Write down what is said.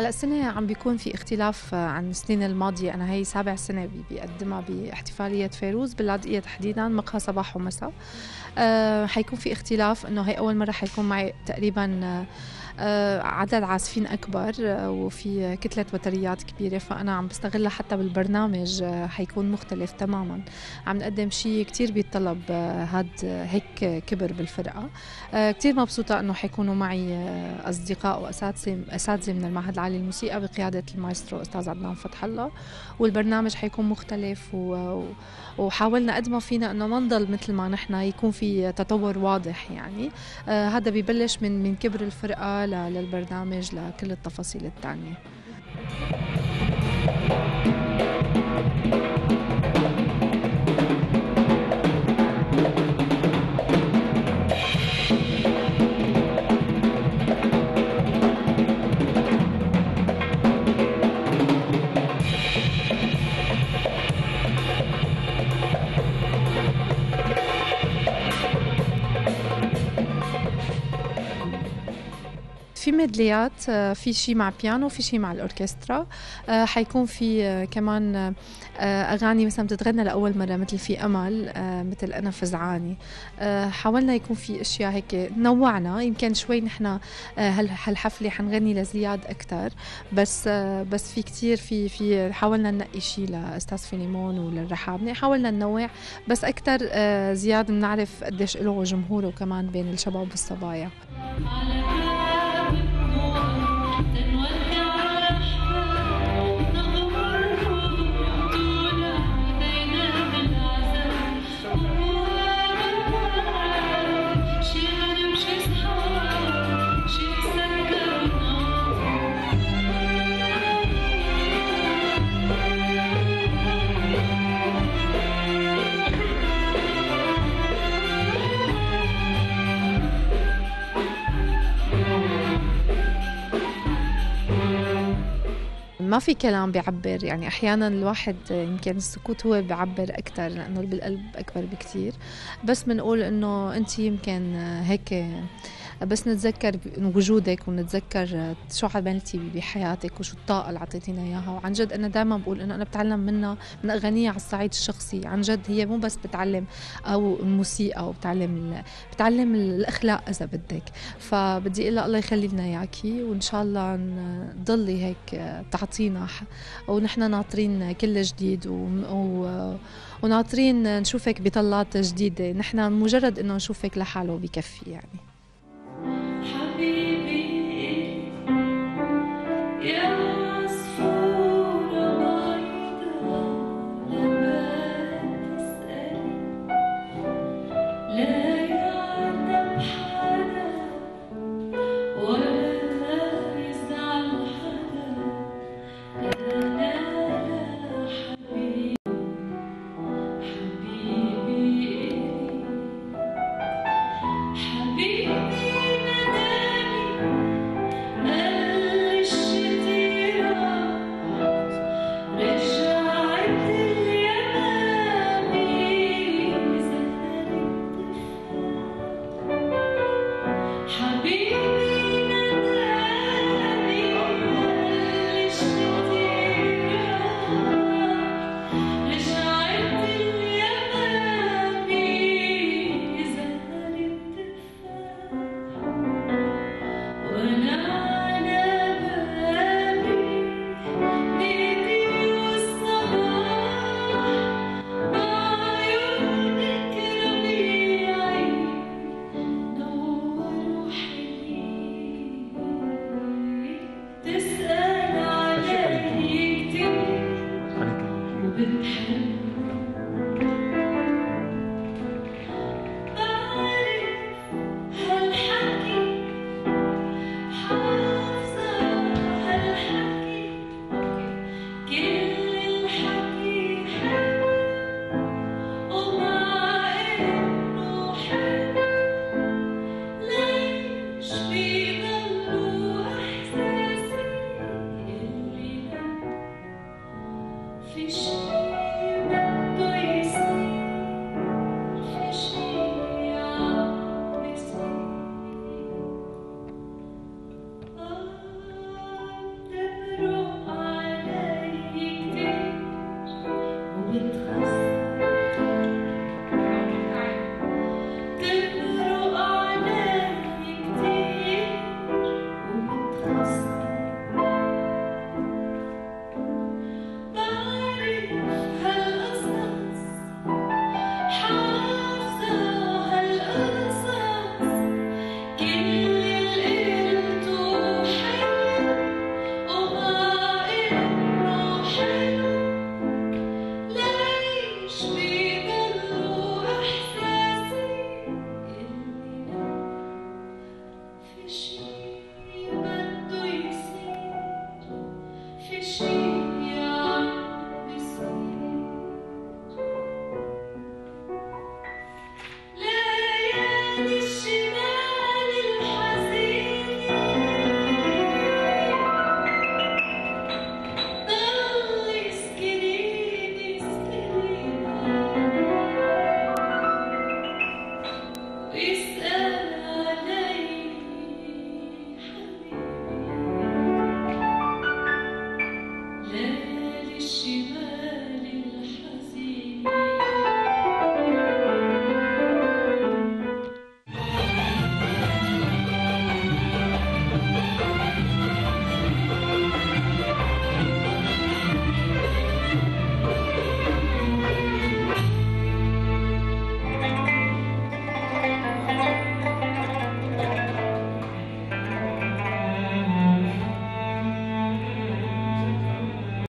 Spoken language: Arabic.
هلا السنه عم بيكون في اختلاف عن السنين الماضيه، انا هي 7 سنه بقدمها باحتفاليه فيروز باللاذقية تحديدا مقهى صباح ومساء. حيكون في اختلاف انه هي اول مره حيكون معي تقريبا عدد عازفين اكبر وفي كتله وتريات كبيره، فانا عم بستغلها حتى بالبرنامج حيكون مختلف تماما. عم نقدم شيء كثير بيتطلب هاد هيك كبر بالفرقه. كثير مبسوطه انه حيكونوا معي اصدقاء واساتذه من المعهد العالي الموسيقى بقياده المايسترو استاذ عدنان فتح الله، والبرنامج حيكون مختلف وحاولنا قد ما فينا انه ما نضل مثل ما نحن، يكون في تطور واضح يعني. هذا ببلش من كبر الفرقه للبرنامج لكل التفاصيل الثانيه. في ميدليات، في شيء مع بيانو، في شيء مع الاوركسترا، حيكون في كمان اغاني مثلا بتتغنى لاول مره مثل في امل، مثل انا فزعاني. حاولنا يكون في اشياء هيك، نوعنا يمكن شوي. نحن هالحفله حنغني لزياد اكثر، بس في كثير في حاولنا ننقي شيء لاستاذ فنيمون وللرحابني، حاولنا ننوع بس اكثر. زياد بنعرف قديش له وجمهوره كمان بين الشباب والصبايا. ما في كلام بيعبر يعني، احيانا الواحد يمكن السكوت هو بيعبر اكثر لانه بالقلب اكبر بكثير. بس بنقول انه انت يمكن هيك، بس نتذكر وجودك ونتذكر شو عملتي بحياتك وشو الطاقه اللي عطيتينا اياها. وعن جد انا دائما بقول انه انا بتعلم منها، من اغانيها على الصعيد الشخصي. عن جد هي مو بس بتعلم او الموسيقى وبتعلم الاخلاق اذا بدك. فبدي اقول لها الله يخلي لنا اياكي، وان شاء الله نضلي هيك تعطينا، ونحن ناطرين كل جديد وناطرين نشوفك بطلات جديده. نحن مجرد انه نشوفك لحاله بكفي يعني.